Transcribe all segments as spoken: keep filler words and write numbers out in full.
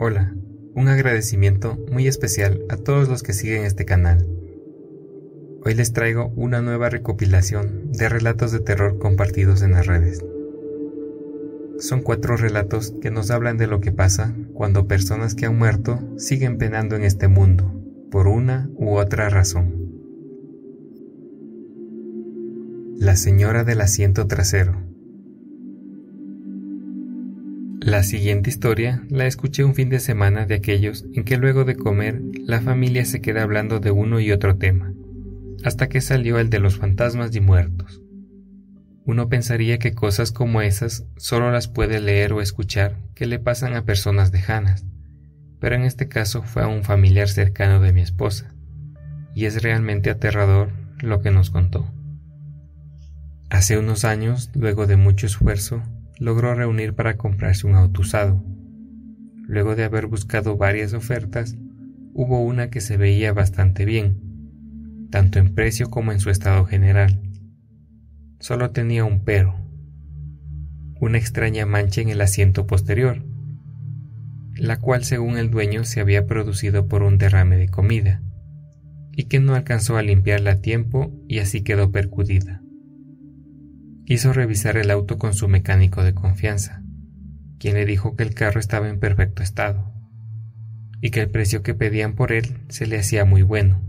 Hola, un agradecimiento muy especial a todos los que siguen este canal. Hoy les traigo una nueva recopilación de relatos de terror compartidos en las redes. Son cuatro relatos que nos hablan de lo que pasa cuando personas que han muerto siguen penando en este mundo, por una u otra razón. La señora del asiento trasero. La siguiente historia la escuché un fin de semana de aquellos en que luego de comer la familia se queda hablando de uno y otro tema, hasta que salió el de los fantasmas y muertos. Uno pensaría que cosas como esas solo las puede leer o escuchar que le pasan a personas lejanas, pero en este caso fue a un familiar cercano de mi esposa, y es realmente aterrador lo que nos contó. Hace unos años, luego de mucho esfuerzo, logró reunir para comprarse un auto usado. Luego de haber buscado varias ofertas, hubo una que se veía bastante bien, tanto en precio como en su estado general. Solo tenía un pero: una extraña mancha en el asiento posterior, la cual según el dueño se había producido por un derrame de comida, y que no alcanzó a limpiarla a tiempo y así quedó percudida. Hizo revisar el auto con su mecánico de confianza, quien le dijo que el carro estaba en perfecto estado, y que el precio que pedían por él se le hacía muy bueno,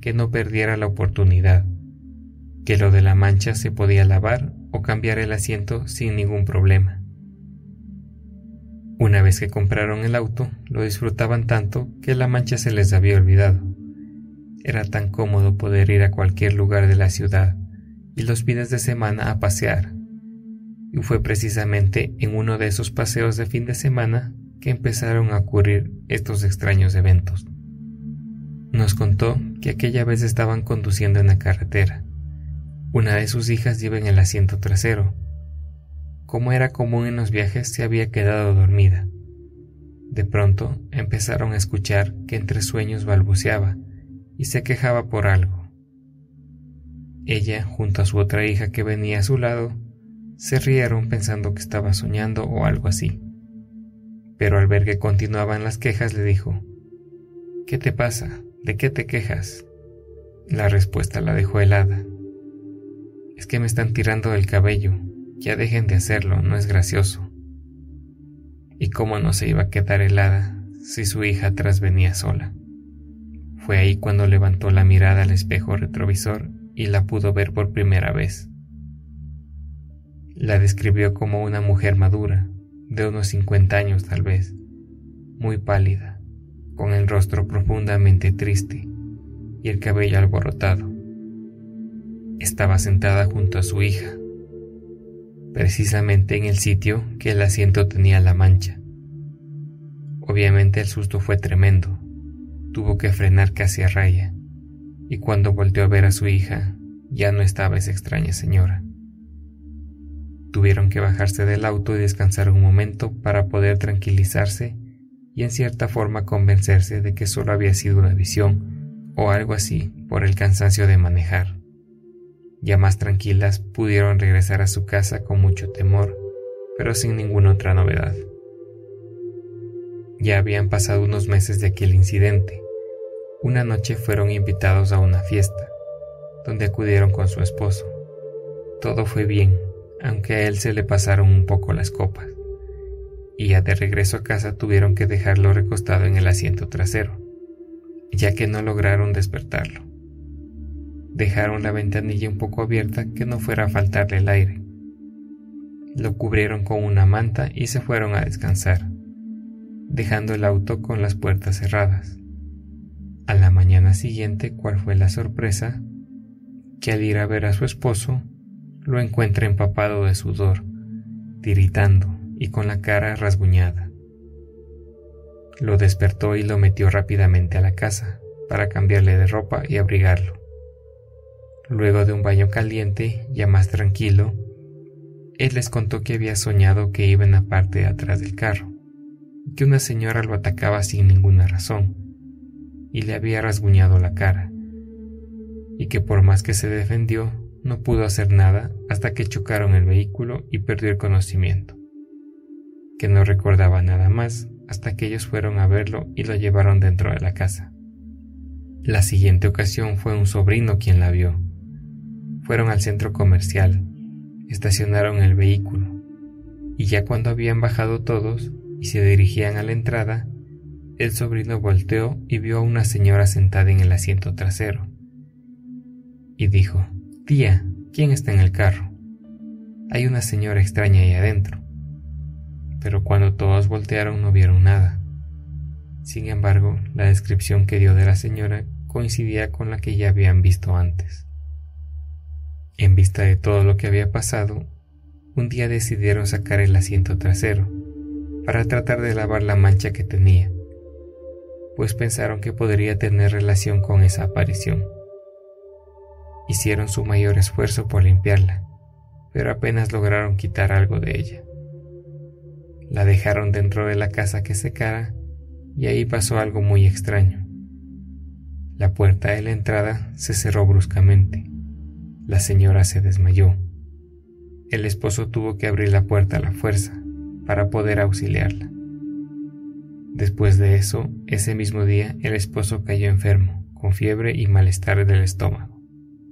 que no perdiera la oportunidad, que lo de la mancha se podía lavar o cambiar el asiento sin ningún problema. Una vez que compraron el auto, lo disfrutaban tanto que la mancha se les había olvidado. Era tan cómodo poder ir a cualquier lugar de la ciudad y los fines de semana a pasear, y fue precisamente en uno de esos paseos de fin de semana que empezaron a ocurrir estos extraños eventos. Nos contó que aquella vez estaban conduciendo en la carretera. Una de sus hijas lleva en el asiento trasero. Como era común en los viajes, se había quedado dormida. De pronto empezaron a escuchar que entre sueños balbuceaba y se quejaba por algo. Ella, junto a su otra hija que venía a su lado, se rieron pensando que estaba soñando o algo así. Pero al ver que continuaban las quejas, le dijo: «¿Qué te pasa? ¿De qué te quejas?». La respuesta la dejó helada. «Es que me están tirando del cabello, ya dejen de hacerlo, no es gracioso». Y cómo no se iba a quedar helada si su hija atrás venía sola. Fue ahí cuando levantó la mirada al espejo retrovisor y la pudo ver por primera vez. La describió como una mujer madura, de unos cincuenta años tal vez, muy pálida, con el rostro profundamente triste y el cabello alborotado. Estaba sentada junto a su hija, precisamente en el sitio que el asiento tenía la mancha. Obviamente el susto fue tremendo, tuvo que frenar casi a raya, y cuando volteó a ver a su hija, ya no estaba esa extraña señora. Tuvieron que bajarse del auto y descansar un momento para poder tranquilizarse y en cierta forma convencerse de que solo había sido una visión o algo así por el cansancio de manejar. Ya más tranquilas, pudieron regresar a su casa con mucho temor, pero sin ninguna otra novedad. Ya habían pasado unos meses de aquel incidente. Una noche fueron invitados a una fiesta, donde acudieron con su esposo. Todo fue bien, aunque a él se le pasaron un poco las copas, y ya de regreso a casa tuvieron que dejarlo recostado en el asiento trasero, ya que no lograron despertarlo. Dejaron la ventanilla un poco abierta que no fuera a faltarle el aire. Lo cubrieron con una manta y se fueron a descansar, dejando el auto con las puertas cerradas. A la mañana siguiente, ¿cuál fue la sorpresa? Que al ir a ver a su esposo, lo encuentra empapado de sudor, tiritando y con la cara rasguñada. Lo despertó y lo metió rápidamente a la casa para cambiarle de ropa y abrigarlo. Luego de un baño caliente, ya más tranquilo, él les contó que había soñado que iba en la parte de atrás del carro, que una señora lo atacaba sin ninguna razón y le había rasguñado la cara, y que por más que se defendió, no pudo hacer nada hasta que chocaron el vehículo y perdió el conocimiento, que no recordaba nada más hasta que ellos fueron a verlo y lo llevaron dentro de la casa. La siguiente ocasión fue un sobrino quien la vio. Fueron al centro comercial, estacionaron el vehículo, y ya cuando habían bajado todos y se dirigían a la entrada, el sobrino volteó y vio a una señora sentada en el asiento trasero, y dijo: «Tía, ¿quién está en el carro? Hay una señora extraña ahí adentro». Pero cuando todos voltearon no vieron nada. Sin embargo, la descripción que dio de la señora coincidía con la que ya habían visto antes. En vista de todo lo que había pasado, un día decidieron sacar el asiento trasero para tratar de lavar la mancha que tenía, pues pensaron que podría tener relación con esa aparición. Hicieron su mayor esfuerzo por limpiarla, pero apenas lograron quitar algo de ella. La dejaron dentro de la casa que secara, y ahí pasó algo muy extraño. La puerta de la entrada se cerró bruscamente. La señora se desmayó. El esposo tuvo que abrir la puerta a la fuerza para poder auxiliarla. Después de eso, ese mismo día, el esposo cayó enfermo, con fiebre y malestar del estómago.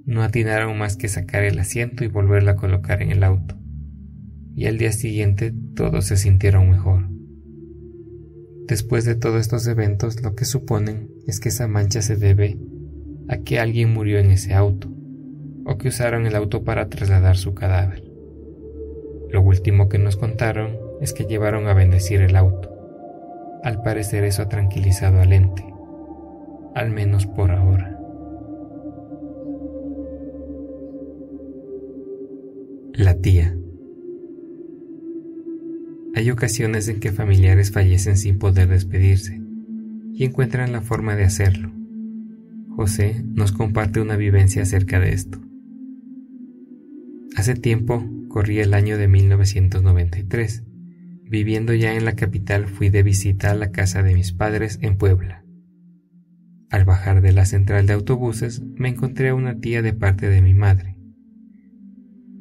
No atinaron más que sacar el asiento y volverla a colocar en el auto. Y al día siguiente todos se sintieron mejor. Después de todos estos eventos, lo que suponen es que esa mancha se debe a que alguien murió en ese auto, o que usaron el auto para trasladar su cadáver. Lo último que nos contaron es que llevaron a bendecir el auto. Al parecer eso ha tranquilizado al ente, al menos por ahora. La tía. Hay ocasiones en que familiares fallecen sin poder despedirse y encuentran la forma de hacerlo. José nos comparte una vivencia acerca de esto. Hace tiempo, corría el año de mil novecientos noventa y tres. Viviendo ya en la capital, fui de visita a la casa de mis padres en Puebla. Al bajar de la central de autobuses, me encontré a una tía de parte de mi madre.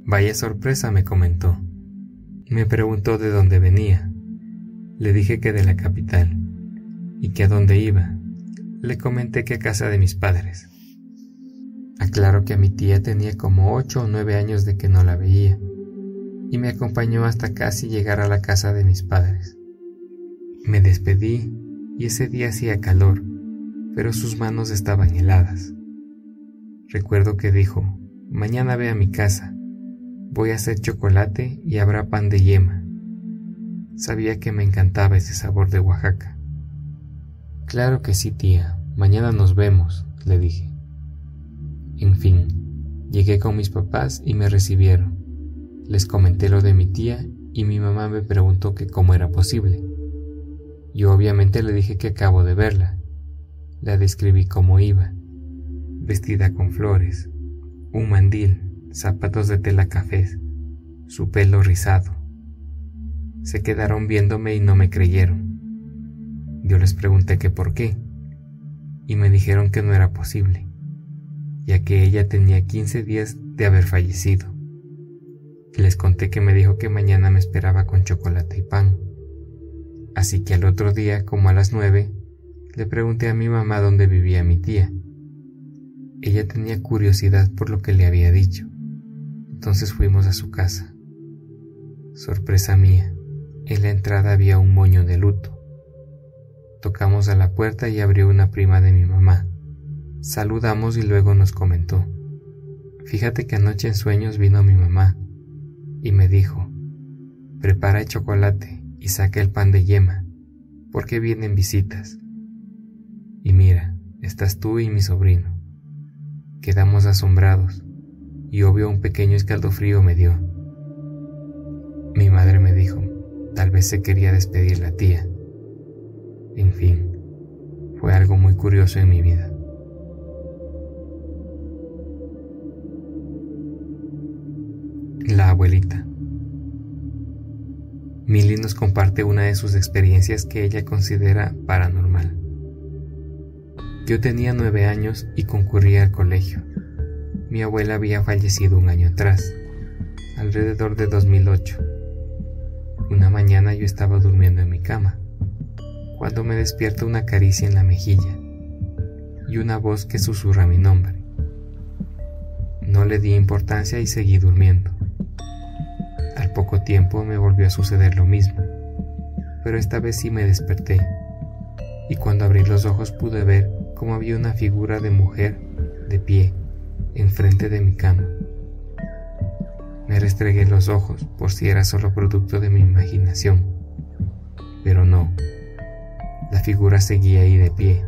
«Vaya sorpresa», me comentó. Me preguntó de dónde venía. Le dije que de la capital y que a dónde iba. Le comenté que a casa de mis padres. Aclaro que a mi tía tenía como ocho o nueve años de que no la veía, y me acompañó hasta casi llegar a la casa de mis padres. Me despedí y ese día hacía calor, pero sus manos estaban heladas. Recuerdo que dijo: «Mañana ve a mi casa. Voy a hacer chocolate y habrá pan de yema». Sabía que me encantaba ese sabor de Oaxaca. «Claro que sí, tía, mañana nos vemos», le dije. En fin, llegué con mis papás y me recibieron. Les comenté lo de mi tía y mi mamá me preguntó que cómo era posible. Yo obviamente le dije que acabo de verla. La describí como iba, vestida con flores, un mandil, zapatos de tela cafés, su pelo rizado. Se quedaron viéndome y no me creyeron. Yo les pregunté que por qué, y me dijeron que no era posible, ya que ella tenía quince días de haber fallecido. Les conté que me dijo que mañana me esperaba con chocolate y pan. Así que al otro día, como a las nueve, le pregunté a mi mamá dónde vivía mi tía. Ella tenía curiosidad por lo que le había dicho. Entonces fuimos a su casa. Sorpresa mía, en la entrada había un moño de luto. Tocamos a la puerta y abrió una prima de mi mamá. Saludamos y luego nos comentó: «Fíjate que anoche en sueños vino mi mamá y me dijo: prepara el chocolate y saca el pan de yema, porque vienen visitas. Y mira, estás tú y mi sobrino». Quedamos asombrados. Y obvio un pequeño escalofrío me dio. Mi madre me dijo: tal vez se quería despedir la tía. En fin, fue algo muy curioso en mi vida. La abuelita. Mili nos comparte una de sus experiencias que ella considera paranormal. Yo tenía nueve años y concurría al colegio. Mi abuela había fallecido un año atrás, alrededor de dos mil ocho. Una mañana yo estaba durmiendo en mi cama, cuando me despierta una caricia en la mejilla y una voz que susurra mi nombre. No le di importancia y seguí durmiendo. Al poco tiempo me volvió a suceder lo mismo, pero esta vez sí me desperté, y cuando abrí los ojos pude ver cómo había una figura de mujer de pie enfrente de mi cama. Me restregué los ojos por si era solo producto de mi imaginación, pero no, la figura seguía ahí de pie,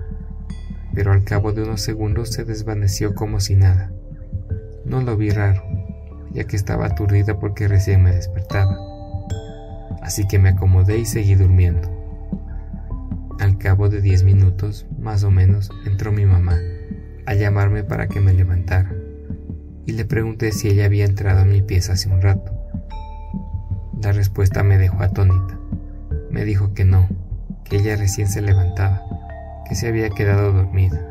pero al cabo de unos segundos se desvaneció como si nada. No lo vi raro, ya que estaba aturdida porque recién me despertaba, así que me acomodé y seguí durmiendo. Al cabo de diez minutos, más o menos, entró mi mamá a llamarme para que me levantara, y le pregunté si ella había entrado a mi pieza hace un rato. La respuesta me dejó atónita. Me dijo que no, que ella recién se levantaba, que se había quedado dormida.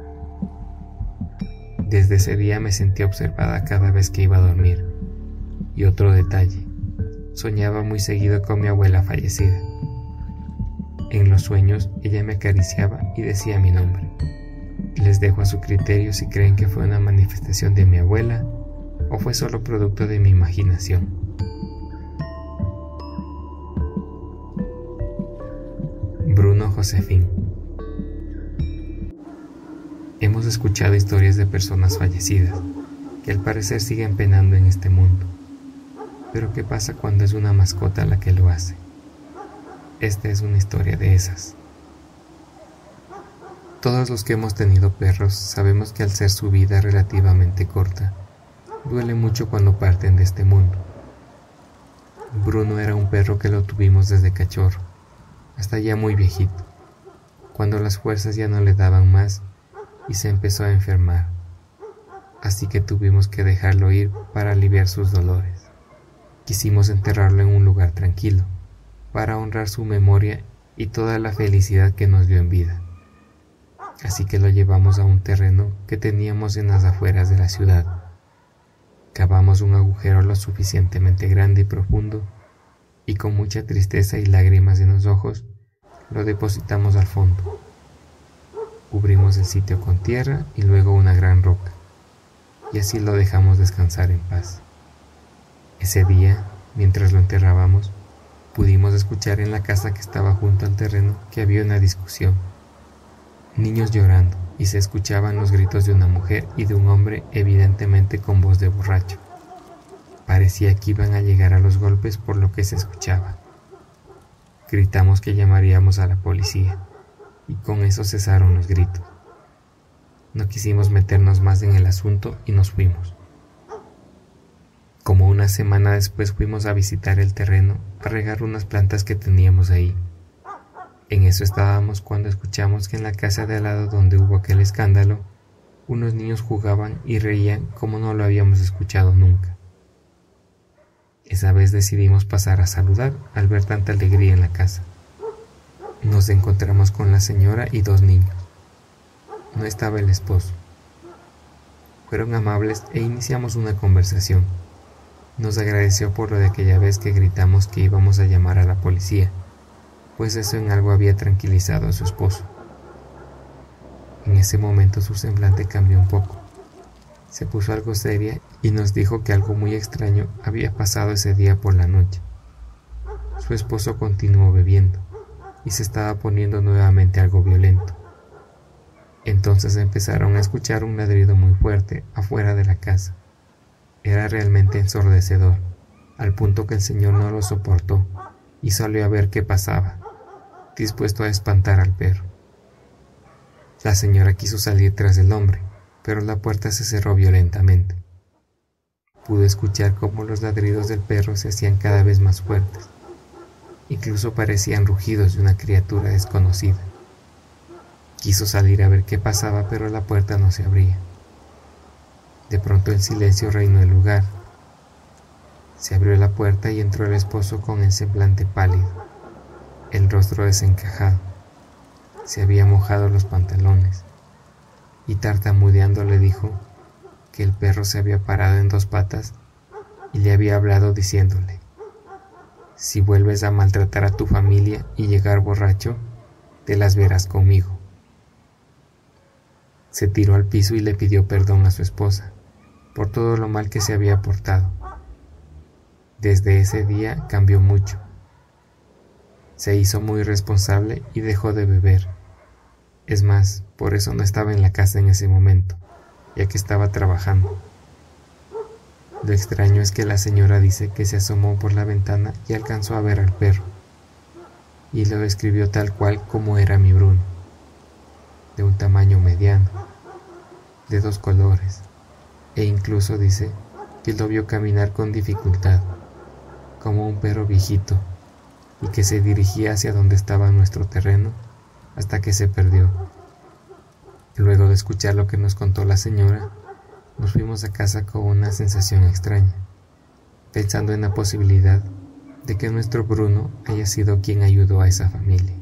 Desde ese día me sentí observada cada vez que iba a dormir. Y otro detalle, soñaba muy seguido con mi abuela fallecida. En los sueños ella me acariciaba y decía mi nombre. Les dejo a su criterio si creen que fue una manifestación de mi abuela o fue solo producto de mi imaginación. Bruno Josefin. Hemos escuchado historias de personas fallecidas que al parecer siguen penando en este mundo. Pero ¿qué pasa cuando es una mascota la que lo hace? Esta es una historia de esas. Todos los que hemos tenido perros sabemos que al ser su vida relativamente corta, duele mucho cuando parten de este mundo. Bruno era un perro que lo tuvimos desde cachorro, hasta ya muy viejito, cuando las fuerzas ya no le daban más y se empezó a enfermar, así que tuvimos que dejarlo ir para aliviar sus dolores. Quisimos enterrarlo en un lugar tranquilo, para honrar su memoria y toda la felicidad que nos dio en vida. Así que lo llevamos a un terreno que teníamos en las afueras de la ciudad. Cavamos un agujero lo suficientemente grande y profundo, y con mucha tristeza y lágrimas en los ojos, lo depositamos al fondo. Cubrimos el sitio con tierra y luego una gran roca, y así lo dejamos descansar en paz. Ese día, mientras lo enterrábamos, pudimos escuchar en la casa que estaba junto al terreno que había una discusión. Niños llorando y se escuchaban los gritos de una mujer y de un hombre evidentemente con voz de borracho. Parecía que iban a llegar a los golpes por lo que se escuchaba. Gritamos que llamaríamos a la policía y con eso cesaron los gritos. No quisimos meternos más en el asunto y nos fuimos. Como una semana después fuimos a visitar el terreno a regar unas plantas que teníamos ahí. En eso estábamos cuando escuchamos que en la casa de al lado donde hubo aquel escándalo, unos niños jugaban y reían como no lo habíamos escuchado nunca. Esa vez decidimos pasar a saludar al ver tanta alegría en la casa. Nos encontramos con la señora y dos niños. No estaba el esposo. Fueron amables e iniciamos una conversación. Nos agradeció por lo de aquella vez que gritamos que íbamos a llamar a la policía, pues eso en algo había tranquilizado a su esposo. En ese momento su semblante cambió un poco. Se puso algo seria y nos dijo que algo muy extraño había pasado ese día por la noche. Su esposo continuó bebiendo y se estaba poniendo nuevamente algo violento. Entonces empezaron a escuchar un ladrido muy fuerte afuera de la casa. Era realmente ensordecedor, al punto que el señor no lo soportó y salió a ver qué pasaba, dispuesto a espantar al perro. La señora quiso salir tras el hombre, pero la puerta se cerró violentamente. Pudo escuchar cómo los ladridos del perro se hacían cada vez más fuertes. Incluso parecían rugidos de una criatura desconocida. Quiso salir a ver qué pasaba, pero la puerta no se abría. De pronto el silencio reinó el lugar. Se abrió la puerta y entró el esposo con el semblante pálido, el rostro desencajado. Se había mojado los pantalones y tartamudeando le dijo que el perro se había parado en dos patas y le había hablado diciéndole: si vuelves a maltratar a tu familia y llegar borracho, te las verás conmigo. Se tiró al piso y le pidió perdón a su esposa por todo lo mal que se había portado. Desde ese día cambió mucho. Se hizo muy responsable y dejó de beber. Es más, por eso no estaba en la casa en ese momento, ya que estaba trabajando. Lo extraño es que la señora dice que se asomó por la ventana y alcanzó a ver al perro, y lo describió tal cual como era mi Bruno, de un tamaño mediano, de dos colores, e incluso dice que lo vio caminar con dificultad, como un perro viejito, y que se dirigía hacia donde estaba nuestro terreno hasta que se perdió. Luego de escuchar lo que nos contó la señora, nos fuimos a casa con una sensación extraña, pensando en la posibilidad de que nuestro Bruno haya sido quien ayudó a esa familia.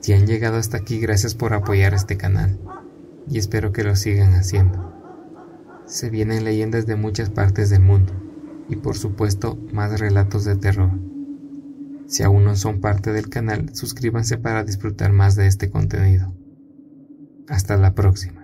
Si han llegado hasta aquí, gracias por apoyar este canal, y espero que lo sigan haciendo. Se vienen leyendas de muchas partes del mundo, y por supuesto más relatos de terror. Si aún no son parte del canal, suscríbanse para disfrutar más de este contenido. Hasta la próxima.